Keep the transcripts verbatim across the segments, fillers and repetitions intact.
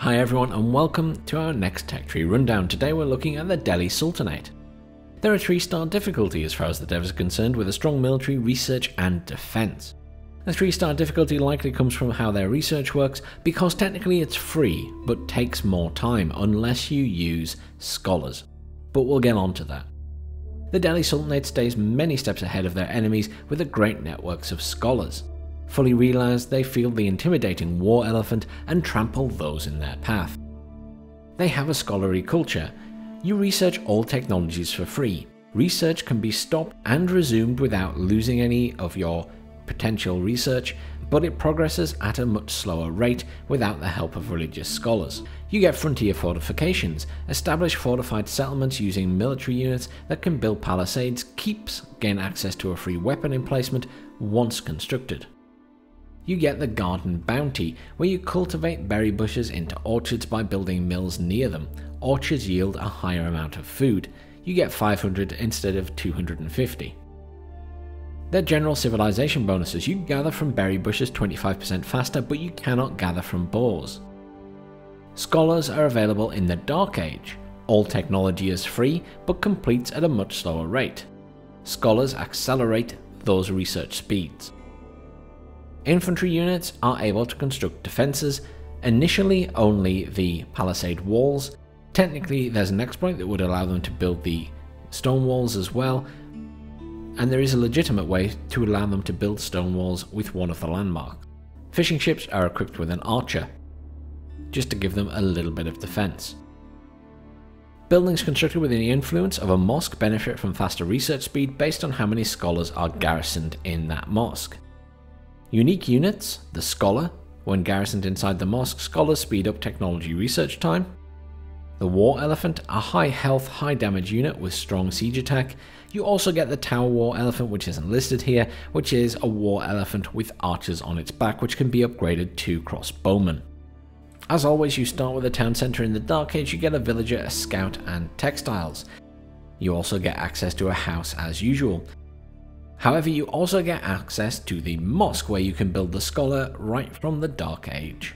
Hi everyone and welcome to our next Tech Tree Rundown. Today we're looking at the Delhi Sultanate. They're a three star difficulty as far as the dev is concerned, with a strong military, research and defence. The three star difficulty likely comes from how their research works, because technically it's free but takes more time unless you use scholars. But we'll get on to that. The Delhi Sultanate stays many steps ahead of their enemies with a great network of scholars. Fully realized, they field the intimidating war elephant and trample those in their path. They have a scholarly culture. You research all technologies for free. Research can be stopped and resumed without losing any of your potential research, but it progresses at a much slower rate without the help of religious scholars. You get frontier fortifications. Establish fortified settlements using military units that can build palisades, keeps, gain access to a free weapon emplacement once constructed. You get the garden bounty, where you cultivate berry bushes into orchards by building mills near them. Orchards yield a higher amount of food. You get five hundred instead of two hundred fifty. Their general civilization bonuses: you gather from berry bushes twenty-five percent faster, but you cannot gather from boars. Scholars are available in the Dark Age. All technology is free, but completes at a much slower rate. Scholars accelerate those research speeds. Infantry units are able to construct defences, initially only the palisade walls. Technically there's an exploit that would allow them to build the stone walls as well, and there is a legitimate way to allow them to build stone walls with one of the landmarks. Fishing ships are equipped with an archer, just to give them a little bit of defence. Buildings constructed within the influence of a mosque benefit from faster research speed based on how many scholars are garrisoned in that mosque. Unique units: the scholar. When garrisoned inside the mosque, scholars speed up technology research time. The war elephant, a high health, high damage unit with strong siege attack. You also get the Tower War Elephant, which isn't listed here, which is a war elephant with archers on its back, which can be upgraded to crossbowmen. As always, you start with a town centre. In the Dark Age, you get a villager, a scout and textiles. You also get access to a house as usual. However, you also get access to the mosque, where you can build the scholar right from the Dark Age,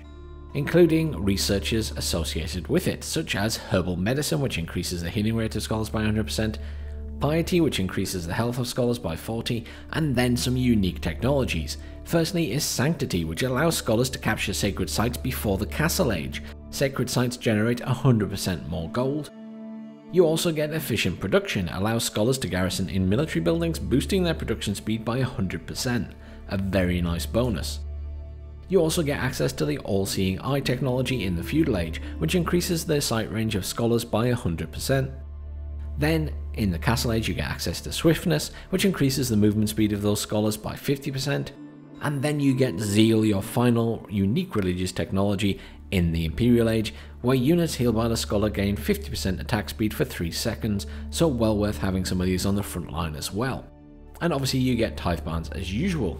including researchers associated with it, such as Herbal Medicine, which increases the healing rate of scholars by one hundred percent, Piety, which increases the health of scholars by forty percent, and then some unique technologies. Firstly is Sanctity, which allows scholars to capture sacred sites before the Castle Age. Sacred sites generate one hundred percent more gold. You also get Efficient Production, allows scholars to garrison in military buildings, boosting their production speed by one hundred percent, a very nice bonus. You also get access to the All-Seeing Eye technology in the Feudal Age, which increases their sight range of scholars by one hundred percent. Then, in the Castle Age, you get access to Swiftness, which increases the movement speed of those scholars by fifty percent. And then you get Zeal, your final unique religious technology in the Imperial Age, where units healed by the scholar gain fifty percent attack speed for three seconds, so well worth having some of these on the front line as well. And obviously you get Tithe Bands as usual.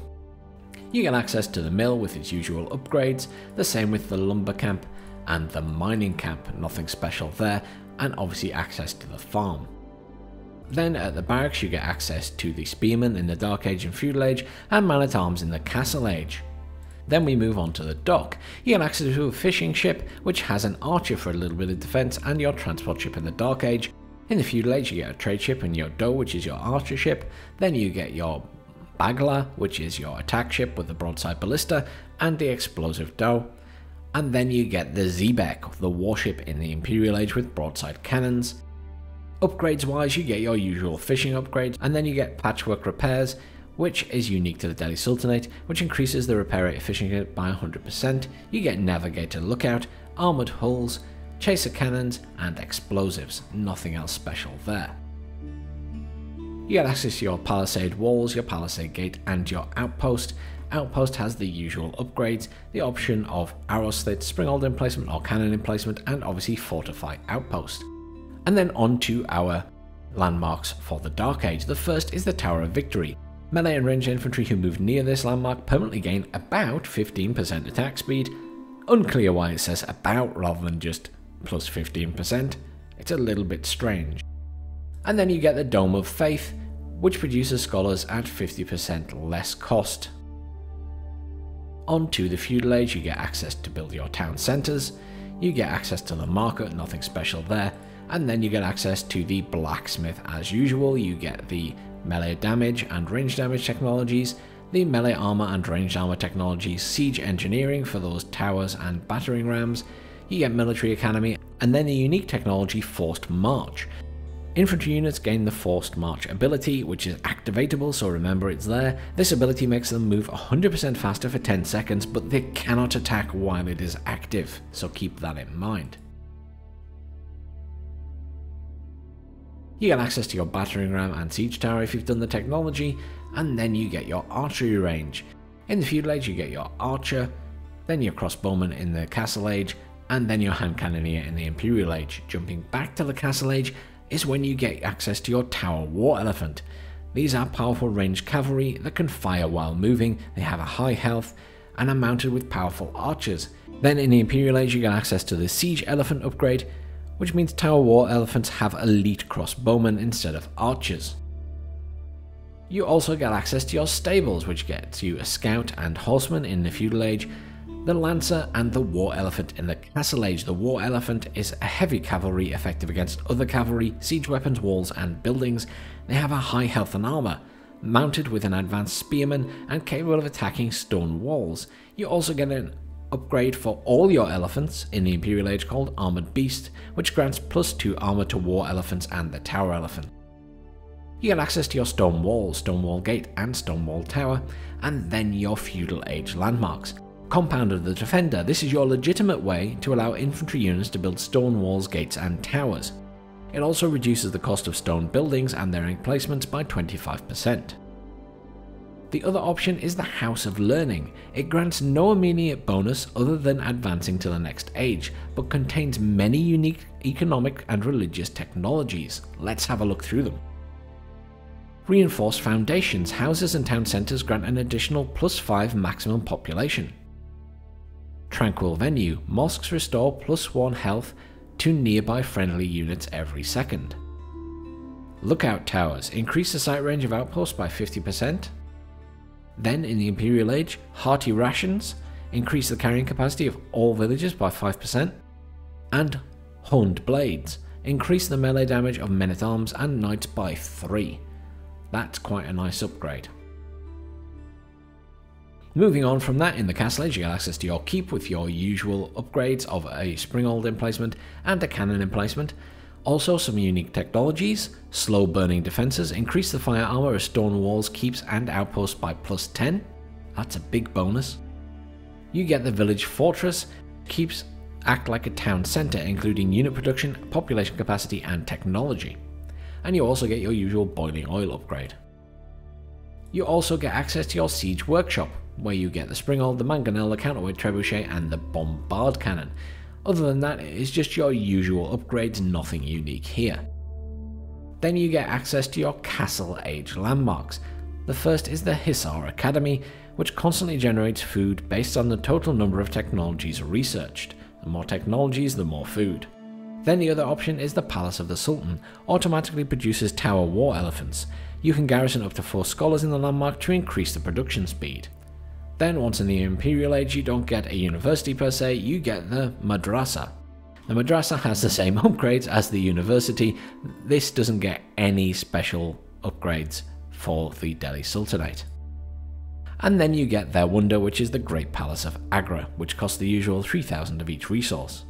You get access to the mill with its usual upgrades, the same with the lumber camp and the mining camp, nothing special there, and obviously access to the farm. Then at the barracks you get access to the spearmen in the Dark Age and Feudal Age, and man-at-arms in the Castle Age. Then we move on to the dock. You get access to a fishing ship, which has an archer for a little bit of defence, and your transport ship in the Dark Age. In the Feudal Age you get a trade ship and your doe, which is your archer ship. Then you get your Bagler, which is your attack ship with the broadside ballista and the explosive doe. And then you get the Zebek, the warship in the Imperial Age with broadside cannons. Upgrades wise, you get your usual fishing upgrades, and then you get Patchwork Repairs, which is unique to the Delhi Sultanate, which increases the repair rate efficiency by one hundred percent. You get Navigator Lookout, Armoured Hulls, Chaser Cannons and Explosives, nothing else special there. You get access to your Palisade Walls, your Palisade Gate and your Outpost. Outpost has the usual upgrades, the option of Arrow Slit, Springald Emplacement or Cannon Emplacement, and obviously Fortify Outpost. And then on to our landmarks for the Dark Age. The first is the Tower of Victory. Melee and ranged infantry who move near this landmark permanently gain about fifteen percent attack speed. Unclear why it says about rather than just plus fifteen percent, it's a little bit strange. And then you get the Dome of Faith, which produces scholars at fifty percent less cost. On to the Feudal Age, you get access to build your town centres. you get access to the market, nothing special there, and then you get access to the blacksmith as usual. You get the melee damage and range damage technologies, the melee armor and ranged armor technologies, siege engineering for those towers and battering rams, you get military academy, and then the unique technology Forced March. Infantry units gain the Forced March ability, which is activatable, so remember it's there. This ability makes them move one hundred percent faster for ten seconds, but they cannot attack while it is active, so keep that in mind. You get access to your battering ram and siege tower if you've done the technology, and then you get your archery range. In the feudal age you get your archer, then your crossbowman in the castle age, and then your hand cannoneer in the imperial age. Jumping back to the castle age is when you get access to your Tower War Elephant. These are powerful ranged cavalry that can fire while moving, they have a high health, and are mounted with powerful archers. Then in the imperial age you get access to the Siege Elephant upgrade, which means Tower War Elephants have elite crossbowmen instead of archers. You also get access to your stables, which gets you a scout and horseman in the feudal age, the lancer and the war elephant in the castle age. The war elephant is a heavy cavalry effective against other cavalry, siege weapons, walls and buildings. They have a high health and armor, mounted with an advanced spearman and capable of attacking stone walls. You also get an upgrade for all your elephants in the imperial age called Armoured Beast, which grants plus two armor to war elephants and the tower elephant. You get access to your stone wall, stone wall gate and stone wall tower, and then your feudal age landmarks. Compound of the Defender, this is your legitimate way to allow infantry units to build stone walls, gates and towers. It also reduces the cost of stone buildings and their emplacements by twenty-five percent. The other option is the House of Learning. It grants no immediate bonus other than advancing to the next age, but contains many unique economic and religious technologies. Let's have a look through them. Reinforced Foundations, houses and town centres grant an additional plus five maximum population. Tranquil Venue, mosques restore plus one health to nearby friendly units every second. Lookout Towers, increase the sight range of outposts by fifty percent. Then in the Imperial Age, Hearty Rations, increase the carrying capacity of all villages by five percent, and Honed Blades, increase the melee damage of men-at-arms and knights by three. That's quite a nice upgrade. Moving on from that, in the castle age you get access to your keep with your usual upgrades of a Springald emplacement and a cannon emplacement. Also some unique technologies, Slow Burning Defenses, increase the fire armor of stone walls, keeps and outposts by plus ten, that's a big bonus. You get the Village Fortress, keeps act like a town centre including unit production, population capacity and technology. And you also get your usual boiling oil upgrade. You also get access to your siege workshop, where you get the Springald, the Mangonel, the Counterweight Trebuchet and the Bombard Cannon. Other than that, it is just your usual upgrades, nothing unique here. Then you get access to your Castle Age landmarks. The first is the Hissar Academy, which constantly generates food based on the total number of technologies researched. The more technologies, the more food. Then the other option is the Palace of the Sultan, automatically produces Tower War Elephants. You can garrison up to four scholars in the landmark to increase the production speed. Then once in the Imperial Age you don't get a university per se, you get the Madrasa. The Madrasa has the same upgrades as the university, this doesn't get any special upgrades for the Delhi Sultanate. And then you get their wonder, which is the Great Palace of Agra, which costs the usual three thousand of each resource.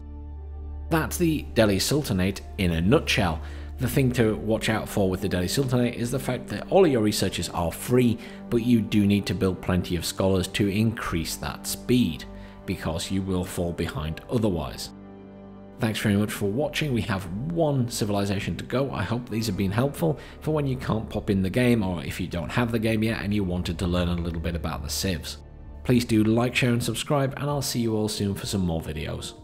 That's the Delhi Sultanate in a nutshell. The thing to watch out for with the Delhi Sultanate is the fact that all of your researches are free, but you do need to build plenty of scholars to increase that speed, because you will fall behind otherwise. Thanks very much for watching. We have one civilization to go. I hope these have been helpful for when you can't pop in the game, or if you don't have the game yet and you wanted to learn a little bit about the civs. Please do like, share and subscribe, and I'll see you all soon for some more videos.